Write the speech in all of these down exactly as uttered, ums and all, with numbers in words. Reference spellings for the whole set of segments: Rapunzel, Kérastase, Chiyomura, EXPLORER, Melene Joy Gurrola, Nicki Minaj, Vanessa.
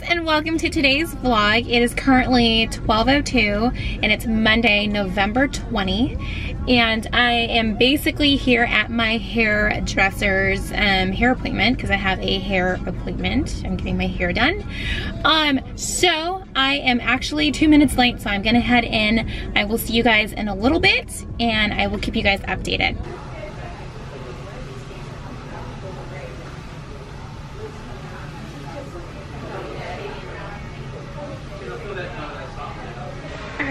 guys, and welcome to today's vlog. It is currently twelve oh two and it's Monday, November twentieth, and I am basically here at my hairdresser's um, hair appointment because I have a hair appointment. I'm getting my hair done. Um, so I am actually two minutes late, so I'm gonna head in. I will see you guys in a little bit and I will keep you guys updated.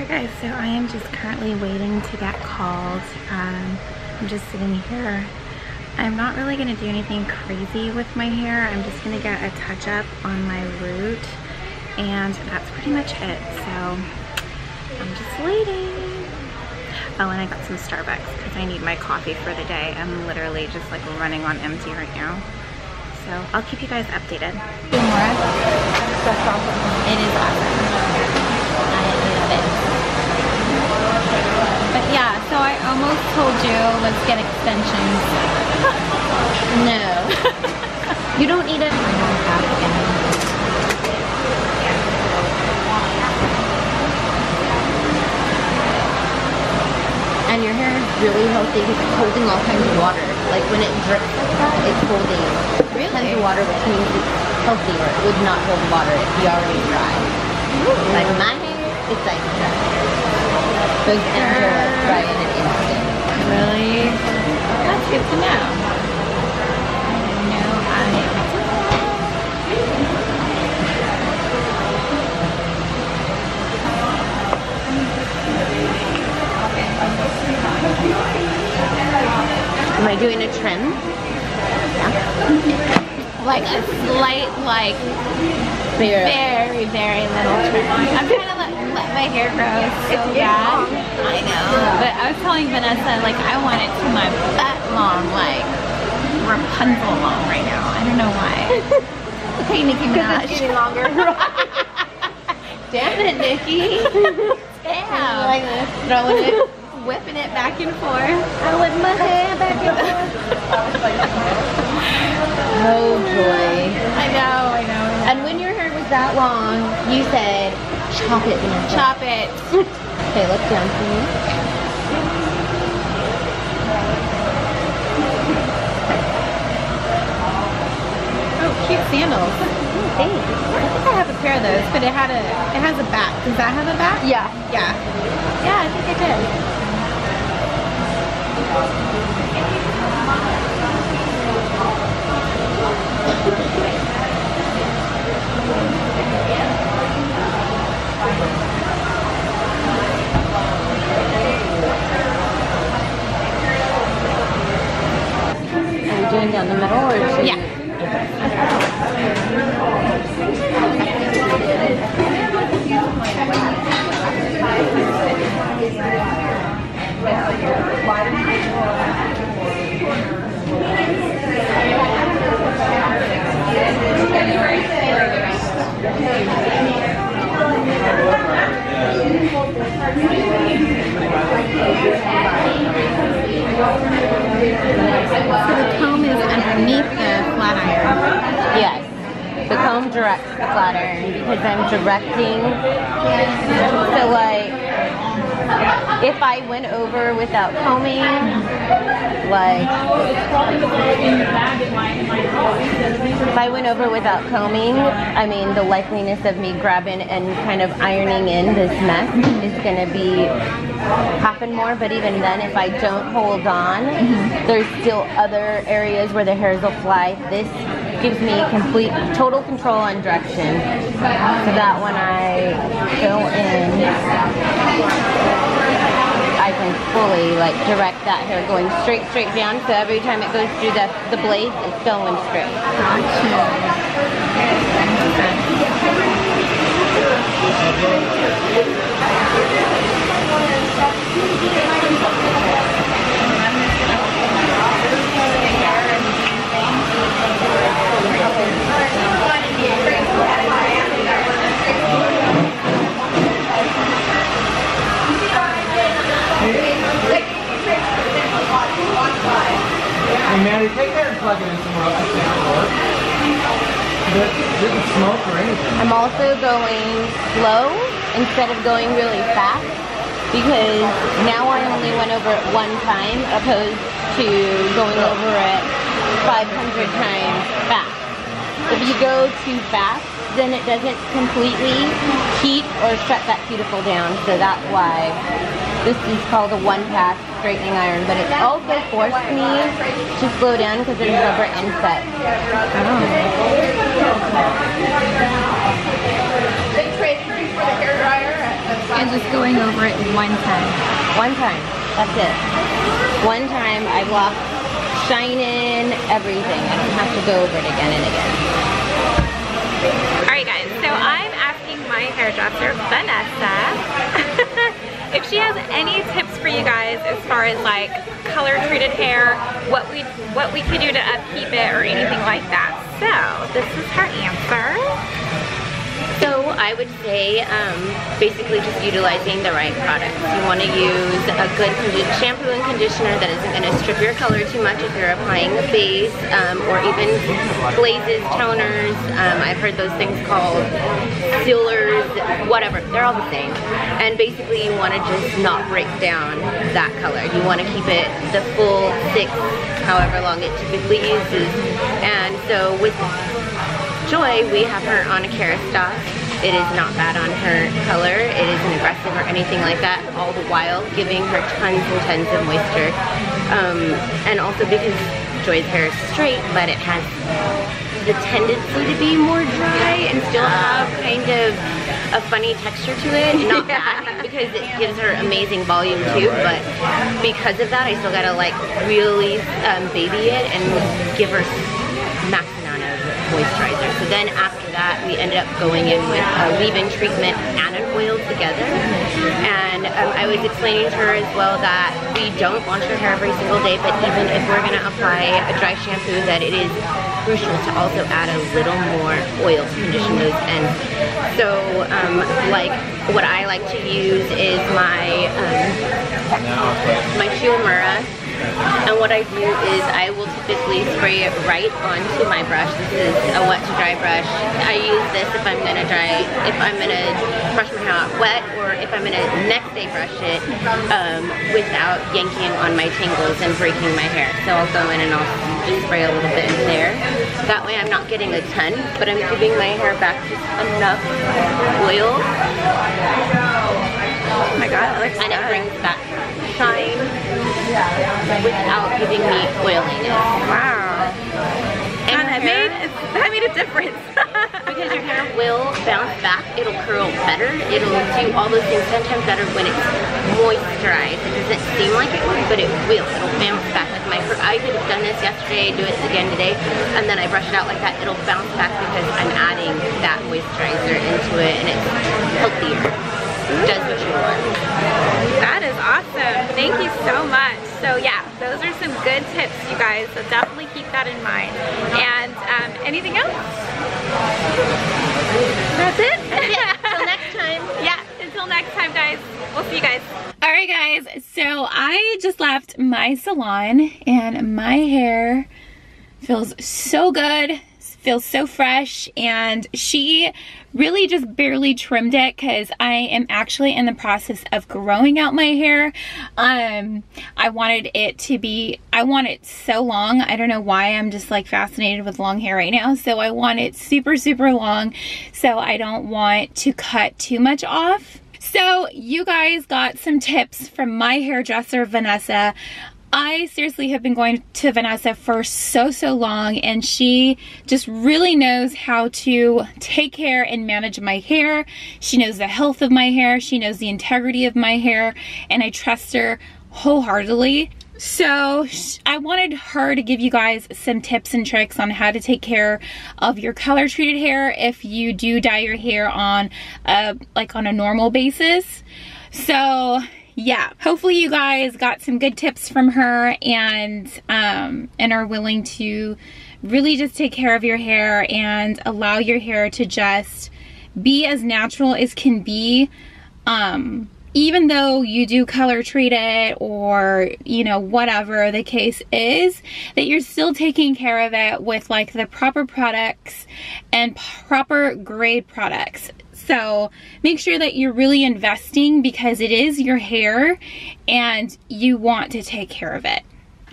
Guys, so I am just currently waiting to get called. Um, I'm just sitting here. I'm not really going to do anything crazy with my hair. I'm just going to get a touch-up on my root, and that's pretty much it. So I'm just waiting. Oh, and I got some Starbucks because I need my coffee for the day. I'm literally just like running on empty right now. So I'll keep you guys updated. Chiyomura, that's awesome. It is awesome. I love it. But yeah, so I almost told you, let's get extensions. No. You don't need it. I know I got it again. And your hair is really healthy because it's holding all kinds of water. Like when it drips like that, it's holding really? Kinds of water, which means it's healthy, or it would not hold water if you already dry. Ooh. Like my hair, it's like dry. Those ends are like dry in an instant. Really? That's good to know. I know I am. Am I doing a trim? Yeah. Like a slight, like, very, very little trim. I'm trying to let Let my hair grow so bad. I know. But I was telling Vanessa, like, I want it to my butt long, like Rapunzel long right now. I don't know why. Okay, Nicki Minaj. Because it's getting longer. Damn it, Nicki. Damn. Like this. Throwing it, whipping it back and forth. I whip my hair back and forth. Oh joy. I know, I know. And when your hair was that long, you said, chop it, Vanessa. Chop it. Okay, look down for me. Oh, cute sandals. Thanks. I think I have a pair of those, but it had a, it has a back. Does that have a back? Yeah. Yeah. Yeah, I think I did. Yeah. Are you doing down the middle or should yeah. You? So the comb is underneath the flat iron. Yes. The comb directs the flat iron because I'm directing. So like, if I went over without combing, like, if I went over without combing, I mean the likeliness of me grabbing and kind of ironing in this mess is gonna be happen more, but even then if I don't hold on, mm-hmm. There's still other areas where the hairs will fly. This gives me complete, total control on direction so that when I go in, I can fully like direct that hair going straight, straight down. So every time it goes through the, the blade, it's going straight. Hey, Mary, take that and plug it in somewhere else. I'm also going slow instead of going really fast, because now I only went over it one time opposed to going over it five hundred times fast. If you go too fast, then it doesn't completely heat or shut that cuticle down, so that's why this is called a one-pass straightening iron. But it also forced me to slow down because there's rubber inset. Oh. Big trace for the hair dryer. And just going over it one time. One time. That's it. One time I've lost shining, everything. I don't have to go over it again and again. Alright guys, so I'm asking my hairdresser, Vanessa, if she has any tips for you guys as far as like color treated hair, what we what we could do to upkeep it or anything like that. So this is her answer. So I would say um, basically just utilizing the right products. You want to use a good shampoo and conditioner that isn't going to strip your color too much if you're applying a base, um, or even glazes, toners. Um, I've heard those things called sealers, whatever. They're all the same. And basically you want to just not break down that color. You want to keep it the full six, however long it typically uses. And so with Joy, we have her on a Kérastase. It is not bad on her color. It isn't aggressive or anything like that, all the while giving her tons and tons of moisture. Um, and also because Joy's hair is straight, but it has the tendency to be more dry and still have kind of a funny texture to it. Not yeah. bad, because it gives her amazing volume too, but because of that, I still gotta like really um, baby it and give her max amount of moisturizer. So then after that, we ended up going in with a leave-in treatment and an oil together. And um, I was explaining to her as well that we don't wash our hair every single day, but even if we're gonna apply a dry shampoo, that it is crucial to also add a little more oil to condition those ends. So um, like what I like to use is my, um, my Chiyomura. And what I do is I will typically spray it right onto my brush. This is a wet to dry brush. I use this if I'm gonna dry, if I'm gonna brush my hair out wet, or if I'm gonna next day brush it um, without yanking on my tangles and breaking my hair. So I'll go in and I'll just spray a little bit in there. That way I'm not getting a ton, but I'm giving my hair back just enough oil. Oh my god, that looks and it brings back shine without giving me oiliness. Wow. And that made, that made a difference. Because your hair will bounce back, it'll curl better, it'll do all those things ten times better when it's moisturized. It doesn't seem like it would, but it will. It'll bounce back. Like my hair, I could have done this yesterday, do it again today, and then I brush it out like that. It'll bounce back because I'm adding that moisturizer into it, and it's healthier. It does what you want. That is awesome. Thank you so much. So yeah, those are some good tips, you guys. So definitely keep that in mind. And um, anything else? That's it? That's it. Until next time. Yeah, until next time, guys. We'll see you guys. Alright guys, so I just left my salon and my hair feels so good. Feels so fresh, and she really just barely trimmed it because I am actually in the process of growing out my hair. Um, I wanted it to be, I want it so long. I don't know why, I'm just like fascinated with long hair right now. So I want it super, super long. So I don't want to cut too much off. So you guys got some tips from my hairdresser, Vanessa. I seriously have been going to Vanessa for so, so long, and she just really knows how to take care and manage my hair. She knows the health of my hair. She knows the integrity of my hair, and I trust her wholeheartedly. So I wanted her to give you guys some tips and tricks on how to take care of your color treated hair if you do dye your hair on a, like on a normal basis. So yeah, hopefully you guys got some good tips from her, and um, and are willing to really just take care of your hair and allow your hair to just be as natural as can be, um, even though you do color treat it or, you know, whatever the case is, that you're still taking care of it with like the proper products and proper grade products. So make sure that you're really investing, because it is your hair and you want to take care of it.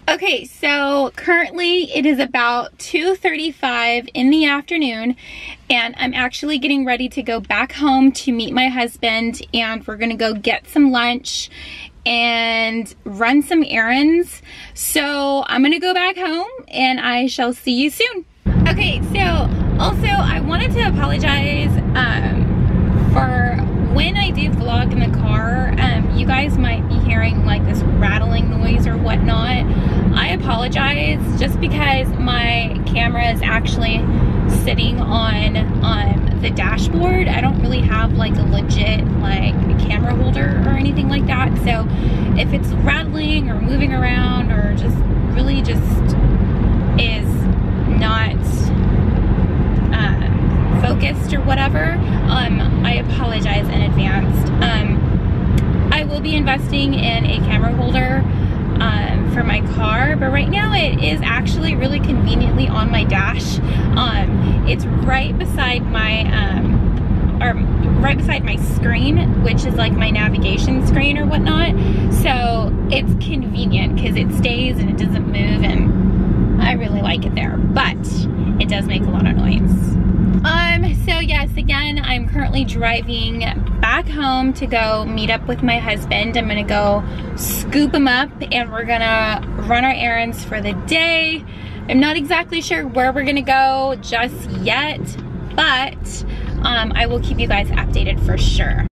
Okay, so currently it is about two thirty-five in the afternoon, and I'm actually getting ready to go back home to meet my husband, and we're gonna go get some lunch and run some errands. So I'm gonna go back home and I shall see you soon. Okay, so also I wanted to apologize um, for when I do vlog in the car. Um, you guys might be hearing like this rattling noise or whatnot. I apologize, just because my camera is actually sitting on um, the dashboard. I don't really have like a legit like camera holder or anything like that. So if it's rattling or moving around or just really just is not uh, focused or whatever, um, I apologize in advance. Um, I will be investing in a camera holder um, for my car, but right now it is actually really conveniently on my dash. Um, it's right beside my, um, or right beside my screen, which is like my navigation screen or whatnot. So it's convenient because it stays and it doesn't move, and I really like it there, but it does make a lot of noise. Um, so yes, again, I'm currently driving back home to go meet up with my husband. I'm gonna go scoop him up and we're gonna run our errands for the day. I'm not exactly sure where we're gonna go just yet, but um, I will keep you guys updated for sure.